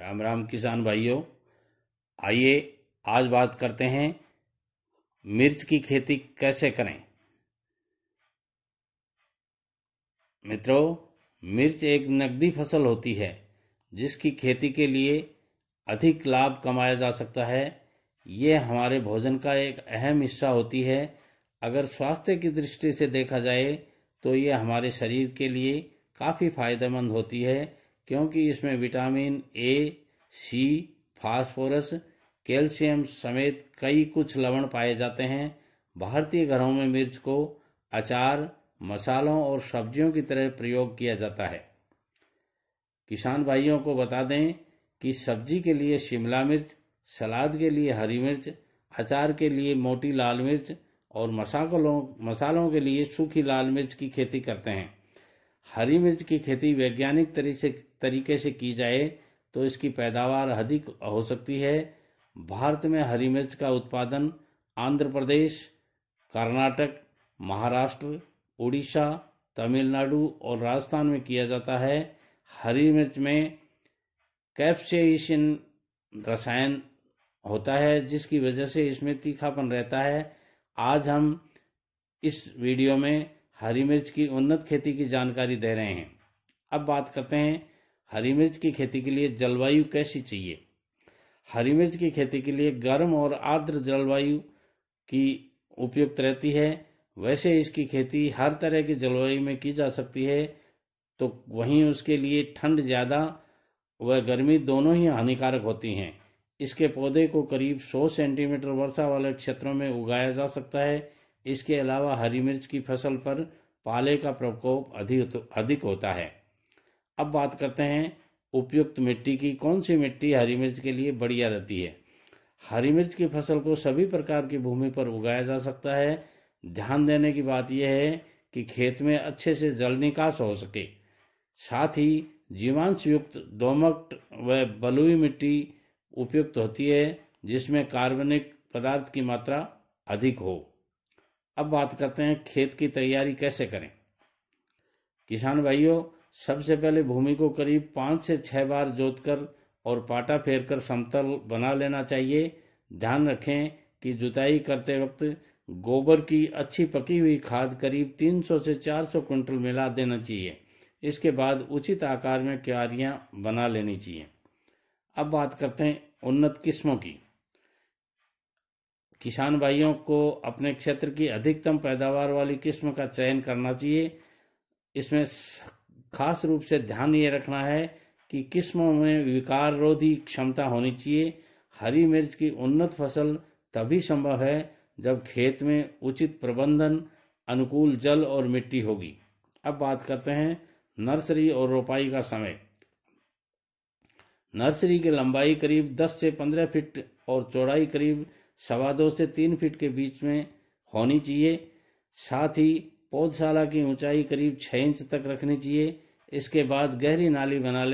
राम राम किसान भाइयों, आइए आज बात करते हैं मिर्च की खेती कैसे करें। मित्रों, मिर्च एक नकदी फसल होती है जिसकी खेती के लिए अधिक लाभ कमाया जा सकता है। ये हमारे भोजन का एक अहम हिस्सा होती है। अगर स्वास्थ्य की दृष्टि से देखा जाए तो ये हमारे शरीर के लिए काफ़ी फायदेमंद होती है, क्योंकि इसमें vitamin A, C, phosphorus, calcium समेत कई कुछ लवण पाए जाते हैं। भारतीय घरों में मिर्च को अचार, मसालों और सब्जियों की तरह प्रयोग किया जाता है। किसान भाइयों को बता दें कि सब्जी के लिए शिमला मिर्च, सलाद के लिए हरी मिर्च, अचार के लिए मोटी लाल मिर्च और मसालों के लिए सूखी लाल मिर्च की खेती करते हैं। हरी मिर्च की खेती वैज्ञानिक तरीके से की जाए तो इसकी पैदावार अधिक हो सकती है। भारत में हरी मिर्च का उत्पादन आंध्र प्रदेश, कर्नाटक, महाराष्ट्र, उड़ीसा, तमिलनाडु और राजस्थान में किया जाता है। हरी मिर्च में कैप्सेइसिन रसायन होता है जिसकी वजह से इसमें तीखापन रहता है। आज हम इस वीडियो में हरी मिर्च की उन्नत खेती की जानकारी दे रहे हैं। अब बात करते हैं हरी मिर्च की खेती के लिए जलवायु कैसी चाहिए। हरी मिर्च की खेती के लिए गर्म और आर्द्र जलवायु की उपयुक्त रहती है। वैसे इसकी खेती हर तरह की जलवायु में की जा सकती है, तो वहीं उसके लिए ठंड ज़्यादा व गर्मी दोनों ही हानिकारक होती हैं। इसके पौधे को करीब 100 सेंटीमीटर वर्षा वाले क्षेत्रों में उगाया जा सकता है। इसके अलावा हरी मिर्च की फसल पर पाले का प्रकोप अधिक होता है। अब बात करते हैं उपयुक्त मिट्टी की। कौन सी मिट्टी हरी मिर्च के लिए बढ़िया रहती है। हरी मिर्च की फसल को सभी प्रकार की भूमि पर उगाया जा सकता है। ध्यान देने की बात यह है कि खेत में अच्छे से जल निकास हो सके, साथ ही जीवांशयुक्त दोमट व बलुई मिट्टी उपयुक्त होती है जिसमें कार्बनिक पदार्थ की मात्रा अधिक हो। अब बात करते हैं खेत की तैयारी कैसे करें। किसान भाइयों, सबसे पहले भूमि को करीब 5 से 6 बार जोतकर और पाटा फेरकर समतल बना लेना चाहिए। ध्यान रखें कि जुताई करते वक्त गोबर की अच्छी पकी हुई खाद करीब 300 से 400 क्विंटल मिला देना चाहिए। इसके बाद उचित आकार में क्यारियां बना लेनी चाहिए। अब बात करते हैं उन्नत किस्मों की। किसान भाइयों को अपने क्षेत्र की अधिकतम पैदावार वाली किस्म का चयन करना चाहिए। इसमें खास रूप से ध्यान ये रखना है कि किस्मों में विकार रोधी क्षमता होनी चाहिए। हरी मिर्च की उन्नत फसल तभी संभव है जब खेत में उचित प्रबंधन, अनुकूल जल और मिट्टी होगी। अब बात करते हैं नर्सरी और रोपाई का समय। नर्सरी की लंबाई करीब 10 से 15 फीट और चौड़ाई करीब 2.25 से 3 फीट के बीच में होनी चाहिए। साथ ही पौधशाला की ऊंचाई करीब 6 इंच तक रखनी चाहिए। इसके बाद गहरी नाली बना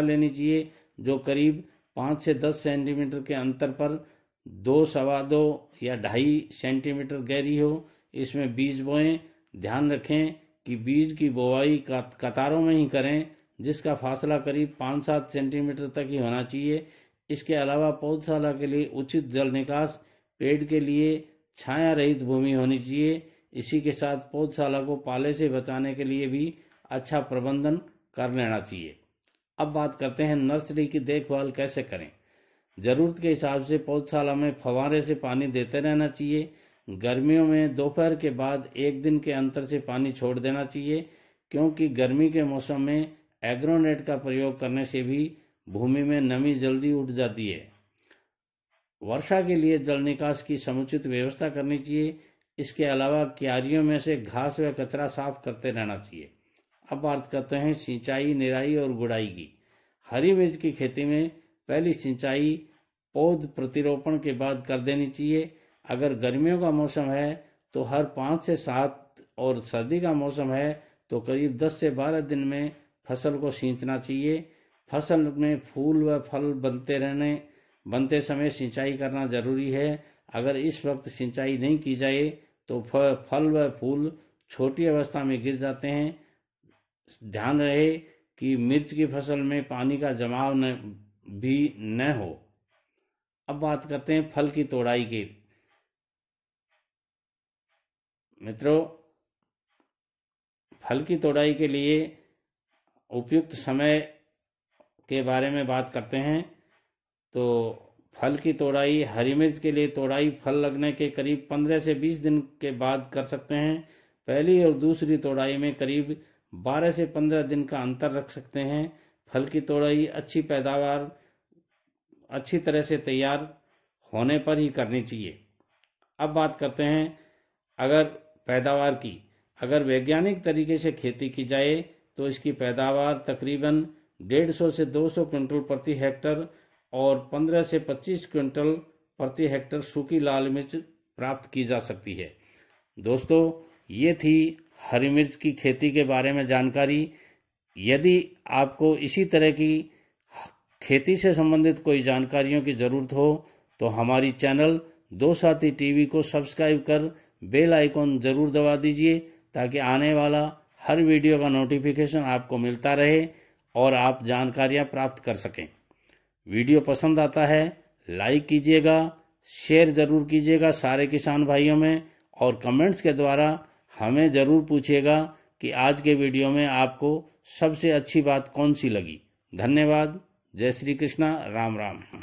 लेनी चाहिए जो करीब 5 से 10 सेंटीमीटर के अंतर पर 2, 2.25 या 2.5 सेंटीमीटर गहरी हो। इसमें बीज बोएं। ध्यान रखें कि बीज की बोवाई कतारों में ही करें जिसका फासला करीब 5-7 सेंटीमीटर तक ही होना चाहिए। इसके अलावा पौधशाला के लिए उचित जल निकास, पेड़ के लिए छाया रहित भूमि होनी चाहिए। इसी के साथ पौधशाला को पाले से बचाने के लिए भी अच्छा प्रबंधन कर लेना चाहिए। अब बात करते हैं नर्सरी की देखभाल कैसे करें। ज़रूरत के हिसाब से पौधशाला में फव्वारे से पानी देते रहना चाहिए। गर्मियों में दोपहर के बाद 1 दिन के अंतर से पानी छोड़ देना चाहिए, क्योंकि गर्मी के मौसम में एग्रोनेट का प्रयोग करने से भी भूमि में नमी जल्दी उठ जाती है। वर्षा के लिए जल निकास की समुचित व्यवस्था करनी चाहिए। इसके अलावा क्यारियों में से घास व कचरा साफ करते रहना चाहिए। अब बात करते हैं सिंचाई, निराई और गुड़ाई की। हरी मिर्च की खेती में पहली सिंचाई पौध प्रतिरोपण के बाद कर देनी चाहिए। अगर गर्मियों का मौसम है तो हर 5 से 7 और सर्दी का मौसम है तो करीब 10 से 12 दिन में फसल को सींचना चाहिए। फसल में फूल व फल बनते समय सिंचाई करना जरूरी है। अगर इस वक्त सिंचाई नहीं की जाए तो फल व फूल छोटी अवस्था में गिर जाते हैं। ध्यान रहे कि मिर्च की फसल में पानी का जमाव भी न हो। अब बात करते हैं फल की तोड़ाई की। मित्रों, फल की तोड़ाई के लिए उपयुक्त समय के बारे में बात करते हैं। तो फल की तोड़ाई हरी मिर्च के लिए तोड़ाई फल लगने के करीब 15 से 20 दिन के बाद कर सकते हैं। पहली और दूसरी तोड़ाई में करीब 12 से 15 दिन का अंतर रख सकते हैं। फल की तोड़ाई अच्छी पैदावार अच्छी तरह से तैयार होने पर ही करनी चाहिए। अब बात करते हैं अगर पैदावार की। अगर वैज्ञानिक तरीके से खेती की जाए तो इसकी पैदावार तकरीबन 150 से 200 क्विंटल प्रति हेक्टर और 15 से 25 क्विंटल प्रति हेक्टर सूखी लाल मिर्च प्राप्त की जा सकती है। दोस्तों, ये थी हरी मिर्च की खेती के बारे में जानकारी। यदि आपको इसी तरह की खेती से संबंधित कोई जानकारियों की ज़रूरत हो तो हमारी चैनल दो साथी टीवी को सब्सक्राइब कर बेल आइकॉन ज़रूर दबा दीजिए ताकि आने वाला हर वीडियो का नोटिफिकेशन आपको मिलता रहे और आप जानकारियाँ प्राप्त कर सकें। वीडियो पसंद आता है लाइक कीजिएगा, शेयर ज़रूर कीजिएगा सारे किसान भाइयों में, और कमेंट्स के द्वारा हमें ज़रूर पूछिएगा कि आज के वीडियो में आपको सबसे अच्छी बात कौन सी लगी। धन्यवाद। जय श्री कृष्णा। राम राम।